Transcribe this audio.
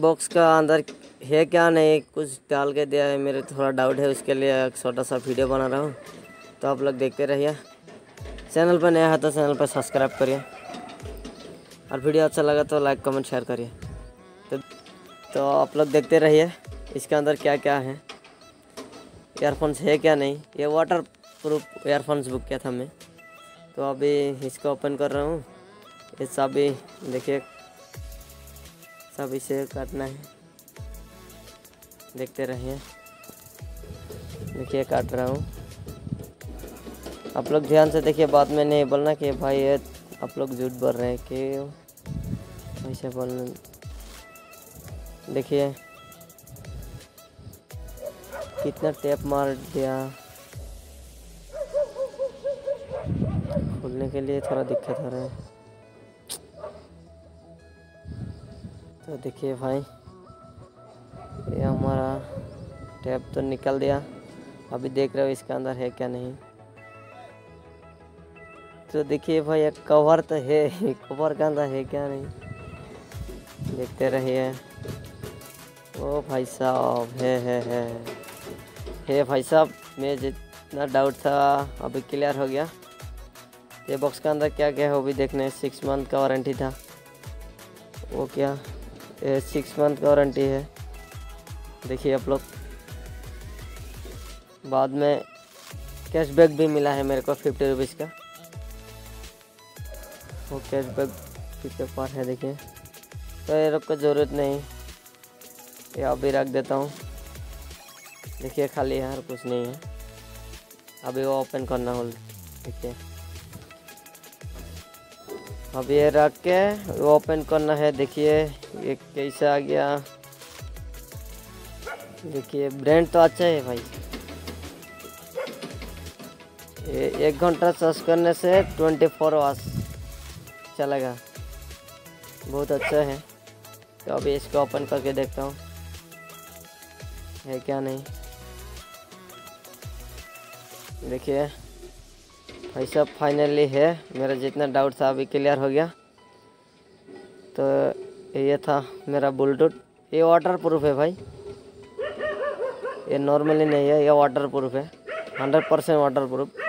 Box का अंदर है क्या नहीं, कुछ डाल के दिया है, मेरे थोड़ा डाउट है, उसके लिए एक छोटा सा वीडियो बना रहा हूँ। तो आप लोग देखते रहिए। चैनल पर नया है तो चैनल पर सब्सक्राइब करिए और वीडियो अच्छा लगा तो लाइक कमेंट शेयर करिए। तो आप लोग देखते रहिए इसके अंदर क्या क्या है, ईयरफोन्स है क्या नहीं। ये वाटर प्रूफ ईयरफोन्स बुक किया था मैं, तो अभी इसको ओपन कर रहा हूँ। ये सब भी देखिए, सब इसे काटना है, देखते रहिए। देखिए काट रहा हूँ, आप लोग ध्यान से देखिए, बाद में नहीं बोलना कि भाई ये आप लोग झूठ बोल रहे हैं, कि ऐसे बोलना। देखिए कितना टेप मार दिया, खुलने के लिए थोड़ा दिक्कत हो रहा है। तो देखिए भाई, ये हमारा टैप तो निकल दिया, अभी देख रहे हो इसके अंदर है क्या नहीं। तो देखिए भाई, एक कवर तो है, कवर के अंदर है क्या नहीं, देखते रहिए। ओ भाई साहब, है भाई साहब, मैं जितना डाउट था अभी क्लियर हो गया। ये बॉक्स के अंदर क्या क्या है वो भी देखने। 6 मंथ का वारंटी था, वो क्या 6 मंथ का वारंटी है। देखिए आप लोग, बाद में कैशबैक भी मिला है मेरे को 50 रुपीज़ का, वो कैशबैक कितने पर है देखिए। तो ये लोग को ज़रूरत नहीं, ये अभी रख देता हूँ। देखिए खाली है और कुछ नहीं है, अभी वो ओपन करना हो। देखिए अब ये रख के ओपन करना है। देखिए ये कैसा आ गया, देखिए ब्रांड तो अच्छा है भाई। ये 1 घंटा सर्च करने से 24 आवर्स चलेगा, बहुत अच्छा है। तो अभी इसको ओपन करके देखता हूँ है क्या नहीं। देखिए भाई साहब, फाइनली है, मेरा जितना डाउट था अभी क्लियर हो गया। तो ये था मेरा ब्लूटूथ। ये वाटर प्रूफ है भाई, ये नॉर्मली नहीं है, ये वाटर प्रूफ है, 100% वाटर प्रूफ।